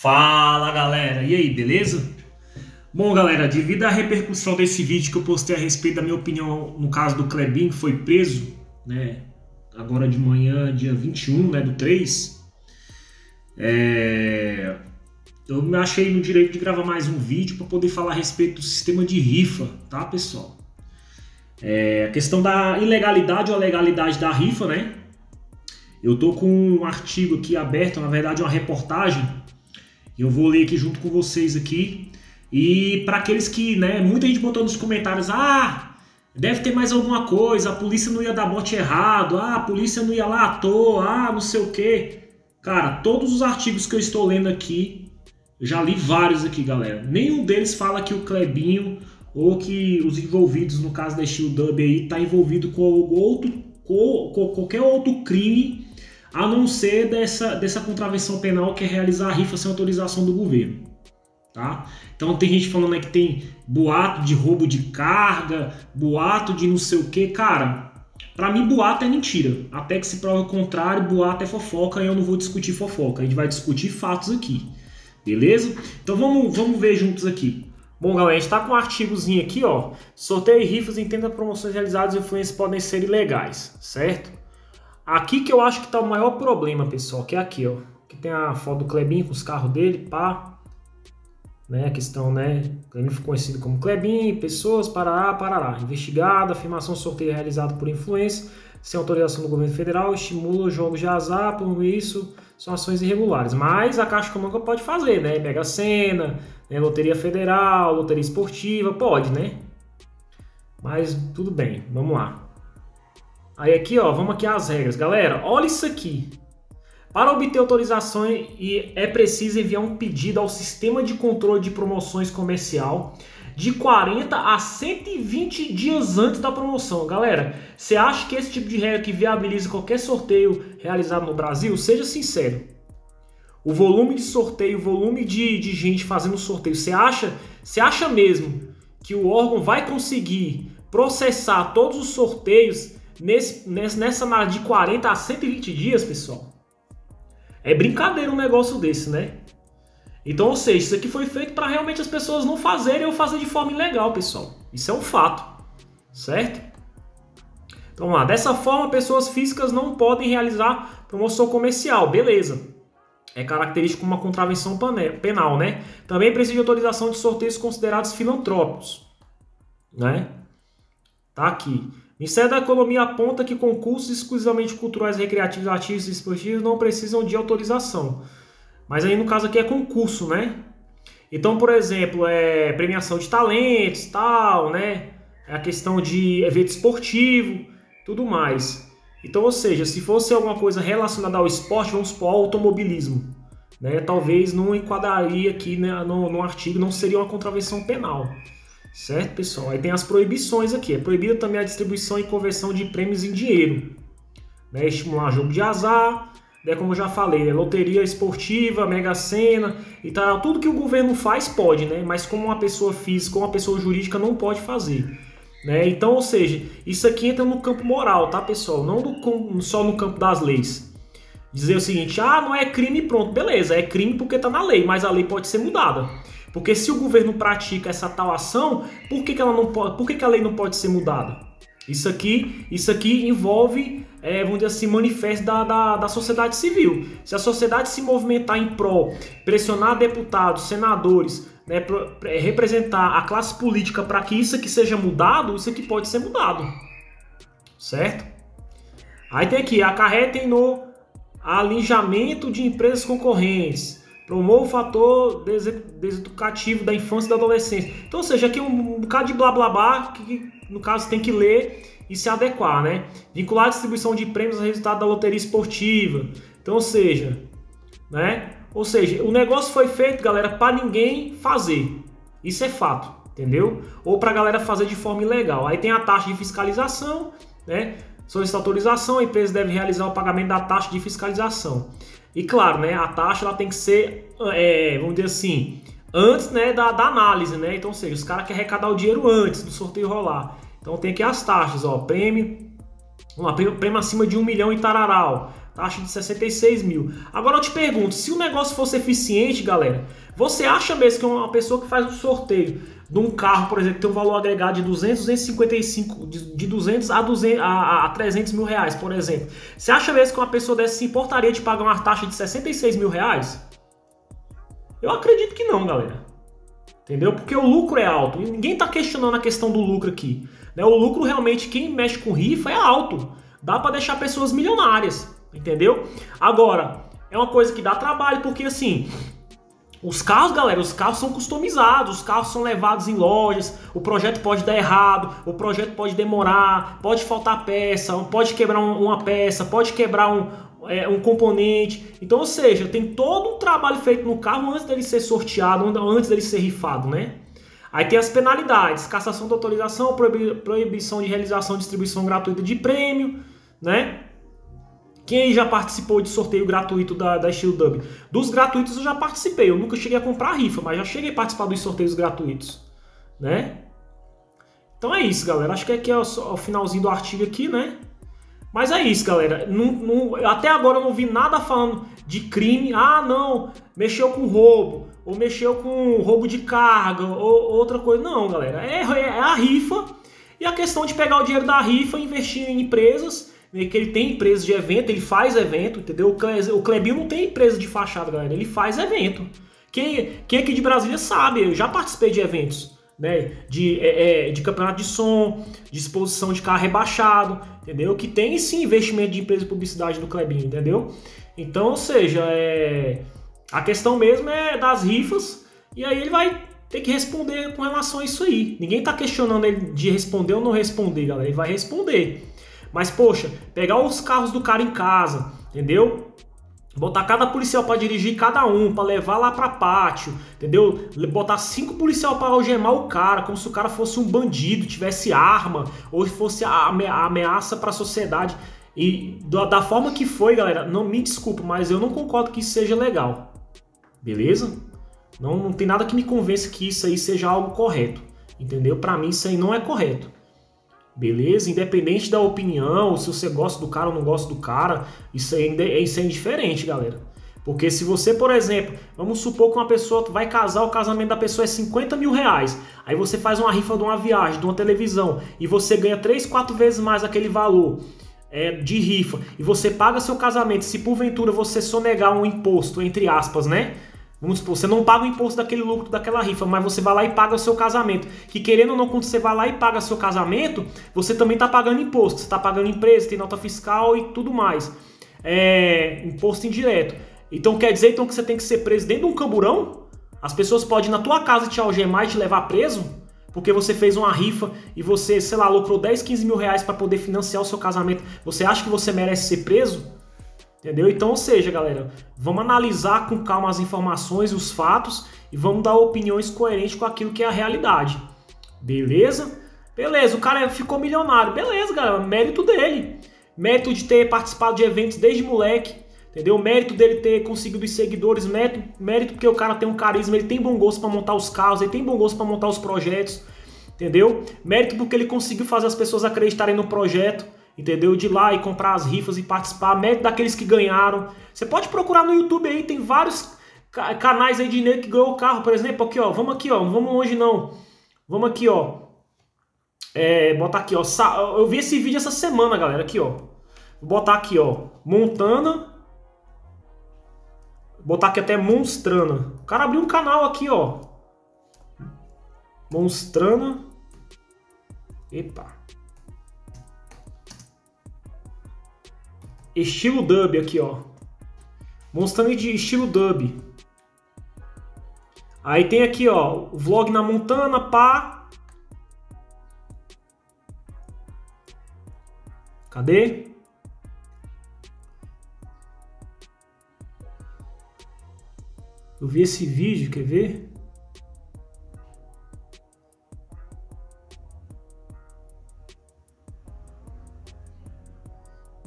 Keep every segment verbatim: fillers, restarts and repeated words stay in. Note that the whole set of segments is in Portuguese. Fala galera, e aí, beleza? Bom galera, devido à repercussão desse vídeo que eu postei a respeito da minha opinião no caso do Klebim, que foi preso, né, agora de manhã, dia vinte e um, né, do três, é... eu me achei no direito de gravar mais um vídeo para poder falar a respeito do sistema de rifa, tá pessoal? É... A questão da ilegalidade ou legalidade da rifa, né? Eu tô com um artigo aqui aberto, na verdade é uma reportagem. Eu vou ler aqui junto com vocês aqui. E para aqueles que, né, muita gente botou nos comentários: ah, deve ter mais alguma coisa, a polícia não ia dar bote errado, ah, a polícia não ia lá à toa, ah, não sei o que. Cara, todos os artigos que eu estou lendo aqui, eu já li vários aqui, galera. Nenhum deles fala que o Klebinho ou que os envolvidos, no caso da Estilo Dub aí, tá envolvido com, outro, com, com qualquer outro crime, a não ser dessa, dessa contravenção penal que é realizar a rifa sem autorização do governo, tá? Então tem gente falando aí que tem boato de roubo de carga, boato de não sei o que. Cara, pra mim boato é mentira. Até que se prova o contrário, boato é fofoca e eu não vou discutir fofoca. A gente vai discutir fatos aqui, beleza? Então vamos, vamos ver juntos aqui. Bom galera, a gente tá com um artigozinho aqui, ó. Sorteio e rifas, entenda, promoções realizadas e influências podem ser ilegais, certo? Aqui que eu acho que tá o maior problema, pessoal, que é aqui, ó. Que tem a foto do Klebim com os carros dele, pá. Né, a questão, né? Klebim ficou conhecido como Klebim, pessoas, parará, parará. Investigada, afirmação, sorteio realizado por influência, sem autorização do governo federal, estimula jogos de azar, por isso, são ações irregulares. Mas a Caixa Comunica pode fazer, né? Mega Sena, né? Loteria Federal, Loteria Esportiva, pode, né? Mas tudo bem, vamos lá. Aí aqui, ó, vamos aqui às regras. Galera, olha isso aqui. Para obter autorização é preciso enviar um pedido ao Sistema de Controle de Promoções Comercial de quarenta a cento e vinte dias antes da promoção. Galera, você acha que esse tipo de regra que viabiliza qualquer sorteio realizado no Brasil? Seja sincero. O volume de sorteio, o volume de, de gente fazendo sorteio, você acha, você acha mesmo que o órgão vai conseguir processar todos os sorteios Nesse, nessa análise de quarenta a cento e vinte dias, pessoal? É brincadeira um negócio desse, né? Então, ou seja, isso aqui foi feito para realmente as pessoas não fazerem ou fazer de forma ilegal, pessoal. Isso é um fato, certo? Então, vamos lá. Dessa forma, pessoas físicas não podem realizar promoção comercial, beleza. É característico uma contravenção penal, né? Também precisa de autorização de sorteios considerados filantrópicos, né? Tá aqui. Ministério da Economia aponta que concursos exclusivamente culturais, recreativos, artísticos e esportivos não precisam de autorização. Mas aí no caso aqui é concurso, né? Então, por exemplo, é premiação de talentos, tal, né? É a questão de evento esportivo, tudo mais. Então, ou seja, se fosse alguma coisa relacionada ao esporte, vamos supor, ao automobilismo, né? Talvez não enquadraria aqui, né, no, no artigo, não seria uma contravenção penal. Certo, pessoal? Aí tem as proibições aqui. É proibida também a distribuição e conversão de prêmios em dinheiro, né? Estimular jogo de azar, né? Como eu já falei, né? Loteria esportiva, Mega Sena e tal. Tudo que o governo faz pode, né? Mas como uma pessoa física ou uma pessoa jurídica não pode fazer, né? Então, ou seja, isso aqui entra no campo moral, tá, pessoal? Não do, só no campo das leis. Dizer o seguinte: ah, não é crime, pronto, beleza. É crime porque tá na lei, mas a lei pode ser mudada. Porque se o governo pratica essa tal ação, por que, que, ela não pode, por que, que a lei não pode ser mudada? Isso aqui, isso aqui envolve, é, vamos dizer assim, manifesto da, da, da sociedade civil. Se a sociedade se movimentar em prol, pressionar deputados, senadores, né, representar a classe política para que isso aqui seja mudado, isso aqui pode ser mudado. Certo? Aí tem aqui, acarretem no alinhamento de empresas concorrentes, promove o fator deseducativo da infância e da adolescência. Então, ou seja, aqui um bocado de blá blá blá, que no caso tem que ler e se adequar, né? Vincular a distribuição de prêmios ao resultado da loteria esportiva. Então, ou seja, né? Ou seja, o negócio foi feito, galera, para ninguém fazer. Isso é fato, entendeu? Ou para a galera fazer de forma ilegal. Aí tem a taxa de fiscalização, né? Solicita autorização, a empresa deve realizar o pagamento da taxa de fiscalização. E claro, né, a taxa ela tem que ser, é, vamos dizer assim, antes, né, da, da análise, né? Então, ou seja, os caras querem arrecadar o dinheiro antes do sorteio rolar. Então tem aqui as taxas, ó, prêmio, uma prêmio, prêmio acima de um milhão e tararau. taxa de sessenta e seis mil. Agora eu te pergunto, se o negócio fosse eficiente, galera, você acha mesmo que uma pessoa que faz um sorteio de um carro, por exemplo, que tem um valor agregado de duzentos, duzentos e cinquenta e cinco, de, de duzentos a trezentos mil reais, por exemplo, você acha mesmo que uma pessoa dessa se importaria de pagar uma taxa de sessenta e seis mil reais? Eu acredito que não, galera. Entendeu? Porque o lucro é alto. E ninguém está questionando a questão do lucro aqui, né? O lucro realmente, quem mexe com rifa, é alto. Dá para deixar pessoas milionárias, entendeu? Agora, é uma coisa que dá trabalho, porque assim, os carros, galera, os carros são customizados, os carros são levados em lojas, o projeto pode dar errado, o projeto pode demorar, pode faltar peça, pode quebrar uma peça, pode quebrar um, é, um componente. Então, ou seja, tem todo um trabalho feito no carro antes dele ser sorteado, antes dele ser rifado, né? Aí tem as penalidades, cassação da autorização, proibição de realização e distribuição gratuita de prêmio, né? Quem já participou de sorteio gratuito da, da Estilo Dub? Dos gratuitos eu já participei, eu nunca cheguei a comprar a rifa, mas já cheguei a participar dos sorteios gratuitos, né? Então é isso, galera, acho que aqui é o, o finalzinho do artigo aqui, né? Mas é isso, galera, não, não, até agora eu não vi nada falando de crime, ah não, mexeu com roubo, ou mexeu com roubo de carga, ou outra coisa, não, galera, é, é a rifa e a questão de pegar o dinheiro da rifa e investir em empresas, que ele tem empresa de evento, ele faz evento, entendeu? O Klebim não tem empresa de fachada, galera, ele faz evento. Quem, quem aqui de Brasília sabe, eu já participei de eventos, né? De, é, de campeonato de som, de exposição de carro rebaixado, entendeu? Que tem sim investimento de empresa de publicidade do Klebim, entendeu? Então, ou seja, é, a questão mesmo é das rifas, e aí ele vai ter que responder com relação a isso aí. Ninguém tá questionando ele de responder ou não responder, galera, ele vai responder. Mas, poxa, pegar os carros do cara em casa, entendeu? Botar cada policial para dirigir cada um, para levar lá para pátio, entendeu? Botar cinco policial para algemar o cara, como se o cara fosse um bandido, tivesse arma, ou fosse a ameaça para a sociedade. E da forma que foi, galera, não me desculpa, mas eu não concordo que isso seja legal. Beleza? Não, não tem nada que me convença que isso aí seja algo correto, entendeu? Para mim isso aí não é correto. Beleza? Independente da opinião, se você gosta do cara ou não gosta do cara, isso é, isso é indiferente, galera. Porque se você, por exemplo, vamos supor que uma pessoa vai casar, o casamento da pessoa é cinquenta mil reais. Aí você faz uma rifa de uma viagem, de uma televisão, e você ganha três, quatro vezes mais aquele valor é, de rifa. E você paga seu casamento, se porventura você sonegar um imposto, entre aspas, né? Vamos supor, você não paga o imposto daquele lucro daquela rifa, mas você vai lá e paga o seu casamento. Que querendo ou não, quando você vai lá e paga o seu casamento, você também está pagando imposto. Você está pagando empresa, tem nota fiscal e tudo mais. É, imposto indireto. Então quer dizer então, que você tem que ser preso dentro de um camburão? As pessoas podem ir na tua casa te algemar e te levar preso? Porque você fez uma rifa e você, sei lá, lucrou dez, quinze mil reais para poder financiar o seu casamento. Você acha que você merece ser preso? Entendeu? Então, ou seja, galera, vamos analisar com calma as informações, os fatos, e vamos dar opiniões coerentes com aquilo que é a realidade. Beleza? Beleza, o cara ficou milionário. Beleza, galera, mérito dele. Mérito de ter participado de eventos desde moleque, entendeu? Mérito dele ter conseguido os seguidores, mérito, mérito porque o cara tem um carisma, ele tem bom gosto para montar os carros, ele tem bom gosto para montar os projetos, entendeu? Mérito porque ele conseguiu fazer as pessoas acreditarem no projeto, entendeu? De ir lá e comprar as rifas e participar, mérito daqueles que ganharam. Você pode procurar no YouTube aí, tem vários canais aí de dinheiro que ganhou o carro, por exemplo, aqui ó, vamos aqui ó, não vamos longe não, vamos aqui ó, é, botar aqui ó, eu vi esse vídeo essa semana, galera, aqui ó, vou botar aqui ó, Montana, vou botar aqui até Monstrana, o cara abriu um canal aqui ó, Monstrana, epa, Estilo Dub aqui, ó. Monstrana de Estilo Dub. Aí tem aqui, ó, o vlog na Montana, pá. Cadê? Eu vi esse vídeo, quer ver?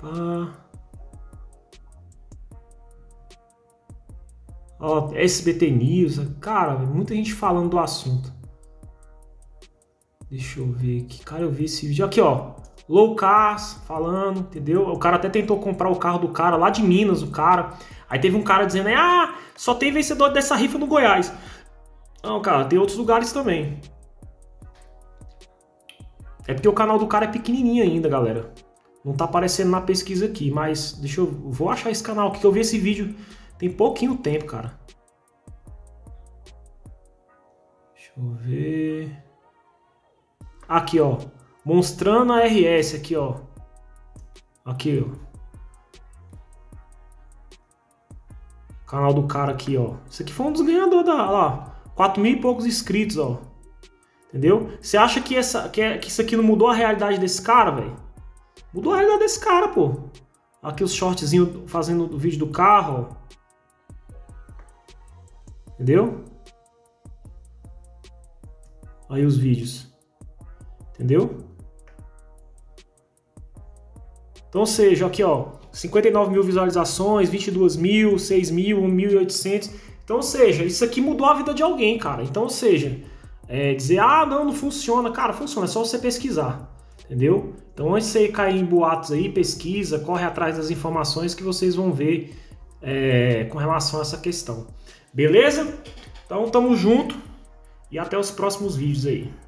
Pá. Ó, S B T News, cara, muita gente falando do assunto. Deixa eu ver aqui, cara, eu vi esse vídeo aqui, ó. Low Cars falando, entendeu? O cara até tentou comprar o carro do cara, lá de Minas, o cara. Aí teve um cara dizendo, ah, só tem vencedor dessa rifa no Goiás. Não, cara, tem outros lugares também. É porque o canal do cara é pequenininho ainda, galera. Não tá aparecendo na pesquisa aqui, mas deixa eu... Vou achar esse canal aqui, que eu vi esse vídeo tem pouquinho tempo, cara. Deixa eu ver... Aqui, ó. Monstrana R S, aqui, ó. Aqui, ó. Canal do cara aqui, ó. Isso aqui foi um dos ganhadores da... lá. quatro mil e poucos inscritos, ó. Entendeu? Você acha que, essa, que, é, que isso aqui não mudou a realidade desse cara, velho? Mudou a realidade desse cara, pô. Aqui os shortzinhos fazendo o vídeo do carro, ó. Entendeu? Aí os vídeos. Entendeu? Então, ou seja, aqui, ó. cinquenta e nove mil visualizações, vinte e duas mil, seis mil, mil e oitocentos. Então, ou seja, isso aqui mudou a vida de alguém, cara. Então, ou seja, é dizer, ah, não, não funciona. Cara, funciona, é só você pesquisar, entendeu? Então, antes de você cair em boatos aí, pesquisa, corre atrás das informações que vocês vão ver é, com relação a essa questão. Beleza? Então, tamo junto e até os próximos vídeos aí.